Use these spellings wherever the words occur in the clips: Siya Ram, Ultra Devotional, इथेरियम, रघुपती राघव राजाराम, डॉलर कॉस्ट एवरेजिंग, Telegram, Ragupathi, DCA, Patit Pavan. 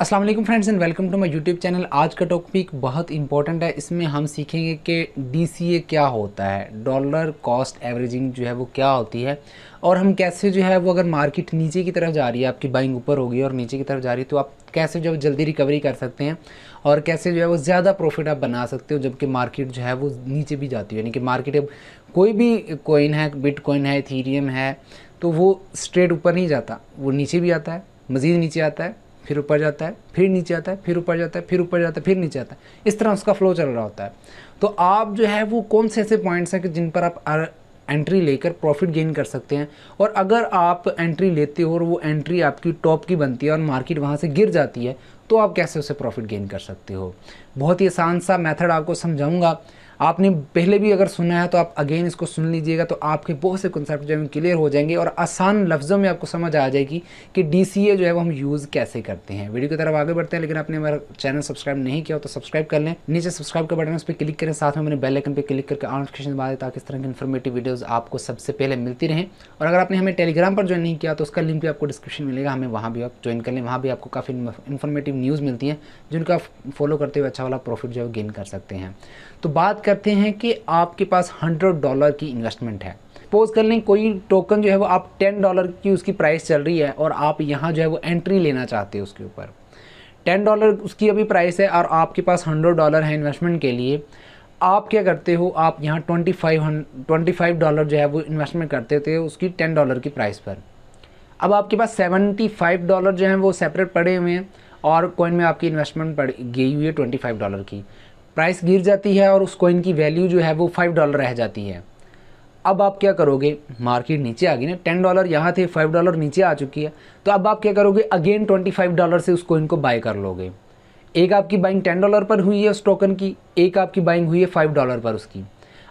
अस्सलाम वालेकुम friends and welcome to my YouTube channel. आज का टॉपिक बहुत इंपॉर्टेंट है। इसमें हम सीखेंगे कि DCA क्या होता है, डॉलर कॉस्ट एवरेजिंग जो है वो क्या होती है, और हम कैसे जो है वो अगर मार्केट नीचे की तरफ जा रही है, आपकी बाइंग ऊपर होगी और नीचे की तरफ जा रही है तो आप कैसे जो है जल्दी रिकवरी कर सकते हैं और कैसे जो है वो ज़्यादा प्रॉफिट आप बना सकते हो जबकि मार्केट जो है वो नीचे भी जाती है। यानी कि मार्केट अब कोई भी कॉइन है, बिटकॉइन है, इथेरियम है, तो वो स्ट्रेट ऊपर नहीं जाता, वो नीचे भी आता है, मज़ीद नीचे आता है, फिर ऊपर जाता है, फिर नीचे आता है, फिर ऊपर जाता है, फिर ऊपर जाता है, फिर नीचे आता है। इस तरह उसका फ्लो चल रहा होता है। तो आप जो है वो कौन से ऐसे पॉइंट्स हैं कि जिन पर आप एंट्री लेकर प्रॉफिट गेन कर सकते हैं, और अगर आप एंट्री लेते हो और वो एंट्री आपकी टॉप की बनती है और मार्केट वहाँ से गिर जाती है तो आप कैसे उसे प्रॉफिट गेन कर सकते हो। बहुत ही आसान सा मेथड आपको समझाऊंगा। आपने पहले भी अगर सुना है तो आप अगेन इसको सुन लीजिएगा तो आपके बहुत से कॉन्सेप्ट जो है क्लियर हो जाएंगे और आसान लफ्ज़ों में आपको समझ आ जाएगी कि DCA जो है वो हम यूज़ कैसे करते हैं। वीडियो की तरफ आगे बढ़ते हैं, लेकिन आपने हमारा चैनल सब्सक्राइब नहीं किया हो तो सब्सक्राइब कर लें। नीचे सब्सक्राइब का बटन है, उस पर क्लिक करें, साथ में मैंने बेल आइकन पर क्लिक करके ऑल नोटिफिकेशन दबा दें ताकि इस तरह की इन्फॉर्मेटिव वीडियोज़ आपको सबसे पहले मिलती रहें। और अगर आपने हमें टेलीग्राम पर ज्वाइन नहीं किया तो उसका लिंक भी आपको डिस्क्रिप्शन मिलेगा, हमें वहाँ भी आप ज्वाइन कर लें। वहाँ भी आपको काफ़ी इन्फॉर्मेटिव न्यूज़ मिलती हैं जिनको आप फॉलो करते हुए अच्छा वाला प्रॉफिट जो है गेन कर सकते हैं। तो बात करते हैं कि आपके पास $100 की इन्वेस्टमेंट है। सपोज कर लें कोई टोकन जो है वो आप $10 की उसकी प्राइस चल रही है और आप यहाँ जो है वो एंट्री लेना चाहते हो उसके ऊपर। $10 उसकी अभी प्राइस है और आपके पास $100 है इन्वेस्टमेंट के लिए। आप क्या करते हो, आप यहाँ $25 जो है वो इन्वेस्टमेंट करते थे उसकी $10 की प्राइस पर। अब आपके पास $75 जो हैं वो सेपरेट पड़े हुए हैं और कॉइन में आपकी इन्वेस्टमेंट पड़ गई हुई है $25 की। प्राइस गिर जाती है और उस कॉइन की वैल्यू जो है वो $5 रह जाती है। अब आप क्या करोगे, मार्केट नीचे आ गई ना, $10 यहाँ थे, $5 नीचे आ चुकी है, तो अब आप क्या करोगे, अगेन $25 से उस कॉइन को बाय कर लोगे। एक आपकी बाइंग $10 पर हुई है उस टोकन की, एक आपकी बाइंग हुई है $5 पर उसकी।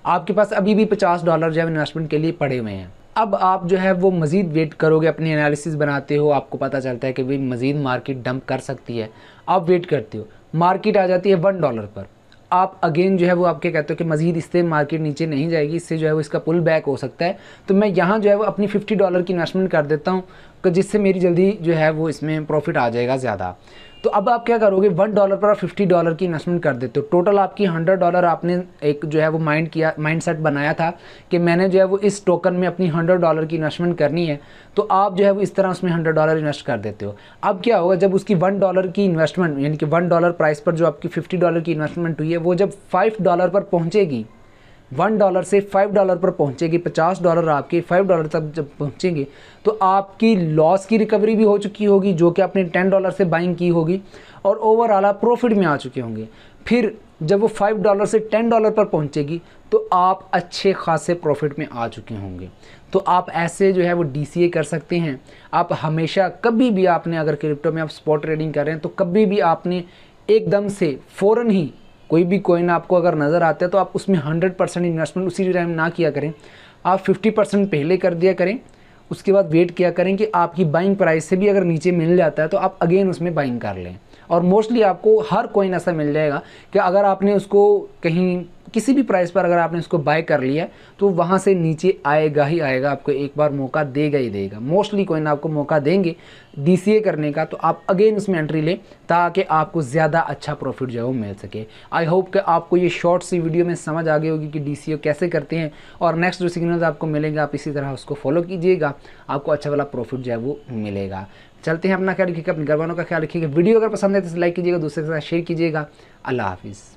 आपके पास अभी भी $50 जो है इन्वेस्टमेंट के लिए पड़े हुए हैं। अब आप जो है वो मज़ीद वेट करोगे, अपनी एनालिसिस बनाते हो, आपको पता चलता है कि भाई मज़ीद मार्केट डंप कर सकती है, आप वेट करते हो, मार्केट आ जाती है $1 पर। आप अगेन जो है वो आपके कहते हो कि मज़ीद इससे मार्केट नीचे नहीं जाएगी, इससे जो है वो इसका पुल बैक हो सकता है, तो मैं यहाँ जो है वो अपनी $50 की इन्वेस्टमेंट कर देता हूँ कि जिससे मेरी जल्दी जो है वो इसमें प्रॉफिट आ जाएगा ज़्यादा। तो अब आप क्या करोगे, $1 पर आप $50 की इन्वेस्टमेंट कर देते हो। टोटल आपकी $100 आपने एक जो है वो माइंड सेट बनाया था कि मैंने जो है वो इस टोकन में अपनी $100 की इन्वेस्टमेंट करनी है, तो आप जो है वो इस तरह उसमें $100 इन्वेस्ट कर देते हो। अब क्या होगा, जब उसकी $1 की इन्वेस्टमेंट यानी कि $1 प्राइस पर जो आपकी $50 की इन्वेस्टमेंट हुई है वो जब $5 पर पहुँचेगी, $1 से $5 पर पहुँचेगी, $50 आपके $5 तक जब पहुँचेंगे तो आपकी लॉस की रिकवरी भी हो चुकी होगी जो कि आपने $10 से बाइंग की होगी, और ओवरऑल आप प्रॉफिट में आ चुके होंगे। फिर जब वो $5 से $10 पर पहुँचेगी तो आप अच्छे खासे प्रॉफिट में आ चुके होंगे। तो आप ऐसे जो है वो DCA कर सकते हैं। आप हमेशा कभी भी आपने अगर क्रिप्टो में आप स्पॉट ट्रेडिंग कर रहे हैं तो कभी भी आपने एकदम से फ़ौरन ही कोई भी कॉइन आपको अगर नज़र आता है तो आप उसमें 100% इन्वेस्टमेंट उसी टाइम ना किया करें, आप 50% पहले कर दिया करें। उसके बाद वेट किया करें कि आपकी बाइंग प्राइस से भी अगर नीचे मिल जाता है तो आप अगेन उसमें बाइंग कर लें। और मोस्टली आपको हर कॉइन ऐसा मिल जाएगा कि अगर आपने उसको कहीं किसी भी प्राइस पर अगर आपने उसको बाय कर लिया तो वहाँ से नीचे आएगा ही आएगा, आपको एक बार मौका देगा ही देगा। मोस्टली कॉइन आपको मौका देंगे DCA करने का, तो आप अगेन उसमें एंट्री लें ताकि आपको ज़्यादा अच्छा प्रॉफिट जो है वो मिल सके। आई होप कि आपको ये शॉर्ट सी वीडियो में समझ आ गई होगी कि DCA कैसे करते हैं, और नेक्स्ट जो सिग्नल्स आपको मिलेंगे आप इसी तरह उसको फॉलो कीजिएगा, आपको अच्छा वाला प्रॉफिट जो है वो मिलेगा। चलते हैं, अपना ख्याल रखिएगा, अपने घर वालों का ख्याल रखिएगा। वीडियो अगर पसंद है तो लाइक कीजिएगा, दूसरे के साथ शेयर कीजिएगा। अल्लाह हाफिज़।